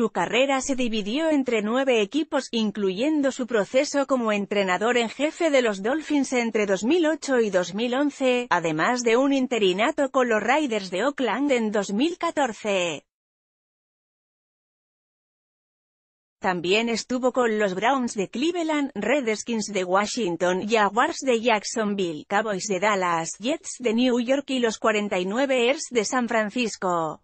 Su carrera se dividió entre 9 equipos, incluyendo su proceso como entrenador en jefe de los Dolphins entre 2008 y 2011, además de un interinato con los Raiders de Oakland en 2014. También estuvo con los Browns de Cleveland, Redskins de Washington, Jaguars de Jacksonville, Cowboys de Dallas, Jets de New York y los 49ers de San Francisco.